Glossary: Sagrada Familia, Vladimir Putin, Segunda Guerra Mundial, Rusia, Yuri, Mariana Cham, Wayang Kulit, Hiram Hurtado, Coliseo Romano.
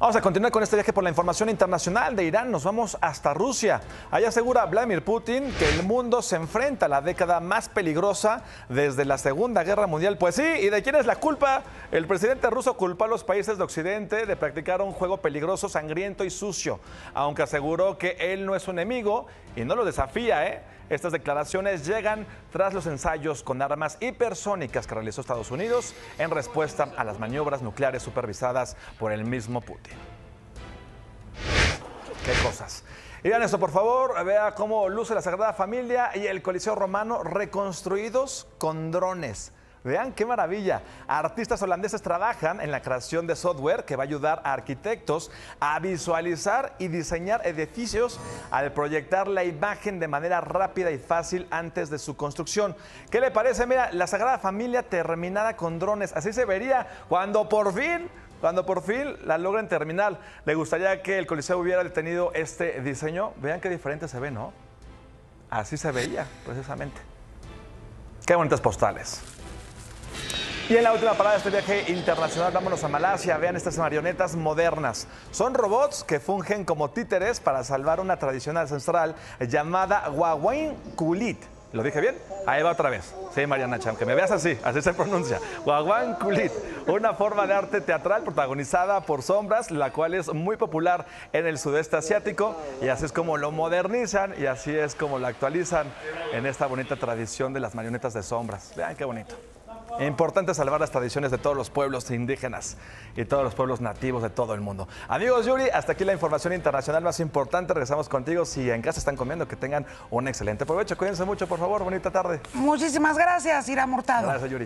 Vamos a continuar con este viaje por la información internacional de Irán. Nos vamos hasta Rusia. Allá asegura Vladimir Putin que el mundo se enfrenta a la década más peligrosa desde la Segunda Guerra Mundial. Pues sí, ¿y de quién es la culpa? El presidente ruso culpó a los países de Occidente de practicar un juego peligroso, sangriento y sucio, aunque aseguró que él no es su enemigo y no lo desafía, Estas declaraciones llegan tras los ensayos con armas hipersónicas que realizó Estados Unidos en respuesta a las maniobras nucleares supervisadas por el mismo Putin. ¡Qué cosas! Y vean esto, por favor, vea cómo luce la Sagrada Familia y el Coliseo Romano reconstruidos con drones. Vean qué maravilla. Artistas holandeses trabajan en la creación de software que va a ayudar a arquitectos a visualizar y diseñar edificios al proyectar la imagen de manera rápida y fácil antes de su construcción. ¿Qué le parece? Mira, la Sagrada Familia terminada con drones. Así se vería cuando por fin la logren terminar. ¿Le gustaría que el Coliseo hubiera detenido este diseño? Vean qué diferente se ve, ¿no? Así se veía, precisamente. Qué bonitas postales. Y en la última parada de este viaje internacional, vámonos a Malasia. Vean estas marionetas modernas. Son robots que fungen como títeres para salvar una tradición ancestral llamada Wayang Kulit. ¿Lo dije bien? Ahí va otra vez. Sí, Mariana Cham, que me veas así, así se pronuncia. Wayang Kulit, una forma de arte teatral protagonizada por sombras, la cual es muy popular en el sudeste asiático, y así es como lo modernizan y así es como lo actualizan en esta bonita tradición de las marionetas de sombras. Vean qué bonito. Importante salvar las tradiciones de todos los pueblos indígenas y todos los pueblos nativos de todo el mundo. Amigos Yuri, hasta aquí la información internacional más importante. Regresamos contigo. Si en casa están comiendo, que tengan un excelente provecho. Cuídense mucho, por favor. Bonita tarde. Muchísimas gracias, Hiram Hurtado. Gracias, Yuri.